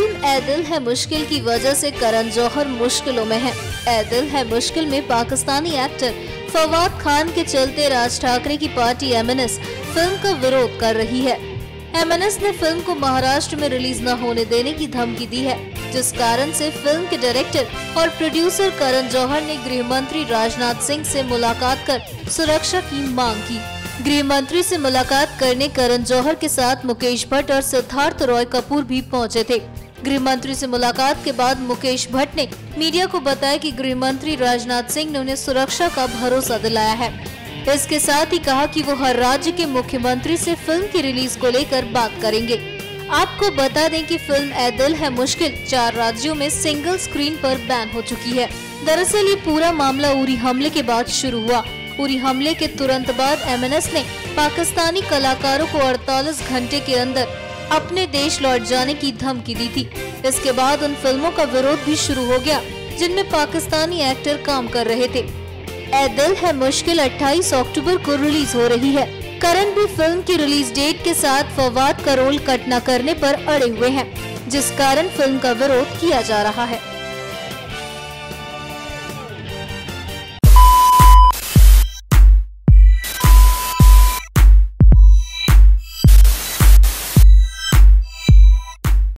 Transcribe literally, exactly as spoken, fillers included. Film ए दिल है मुश्किल की वजह से करण जौहर मुश्किलों में है। ए दिल है मुश्किल में पाकिस्तानी एक्टर फवाद खान के चलते राज ठाकरे की पार्टी एम एन एस फिल्म का विरोध कर रही है। एम एन एस ने फिल्म को महाराष्ट्र में रिलीज न होने देने की धमकी दी है, जिस कारण से फिल्म के डायरेक्टर और प्रोड्यूसर करण जौहर ने गृह मंत्री राजनाथ सिंह से मुलाकात कर सुरक्षा की मांग की। गृह मंत्री से मुलाकात करने करण जौहर के साथ मुकेश भट्ट और सिद्धार्थ रॉय कपूर भी पहुंचे थे। गृह मंत्री से मुलाकात के बाद मुकेश भट्ट ने मीडिया को बताया कि गृह मंत्री राजनाथ सिंह ने उन्हें सुरक्षा का भरोसा दिलाया है। इसके साथ ही कहा कि वो हर राज्य के मुख्यमंत्री से फिल्म की रिलीज को लेकर बात करेंगे। आपको बता दें कि फिल्म ए दिल है मुश्किल चार राज्यों में सिंगल स्क्रीन पर बैन हो चुकी है। दरअसल ये पूरा मामला उरी हमले के बाद शुरू हुआ। उरी हमले के तुरंत बाद एम एन एस ने पाकिस्तानी कलाकारों को अड़तालीस घंटे के अंदर अपने देश लौट जाने की धमकी दी थी। इसके बाद उन फिल्मों का विरोध भी शुरू हो गया जिनमें पाकिस्तानी एक्टर काम कर रहे थे। ए दिल है मुश्किल अट्ठाईस अक्टूबर को रिलीज हो रही है। करण भी फिल्म की रिलीज डेट के साथ फवाद का रोल कट न करने पर अड़े हुए हैं, जिस कारण फिल्म का विरोध किया जा रहा है।